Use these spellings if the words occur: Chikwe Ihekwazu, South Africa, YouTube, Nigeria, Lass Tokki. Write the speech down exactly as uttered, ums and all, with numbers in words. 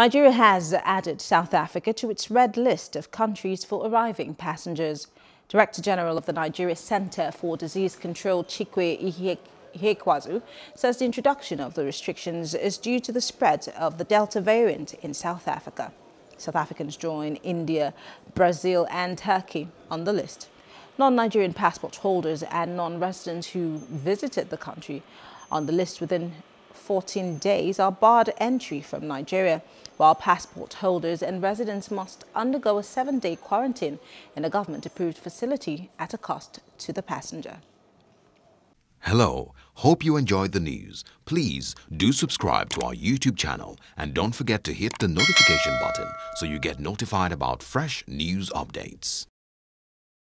Nigeria has added South Africa to its red list of countries for arriving passengers. Director General of the Nigeria Center for Disease Control, Chikwe Ihekwazu, says the introduction of the restrictions is due to the spread of the Delta variant in South Africa. South Africans join India, Brazil and Turkey on the list. Non-Nigerian passport holders and non-residents who visited the country on the list within fourteen days are barred entry from Nigeria, while passport holders and residents must undergo a seven-day quarantine in a government-approved facility at a cost to the passenger. Hello, hope you enjoyed the news. Please do subscribe to our YouTube channel and don't forget to hit the notification button so you get notified about fresh news updates.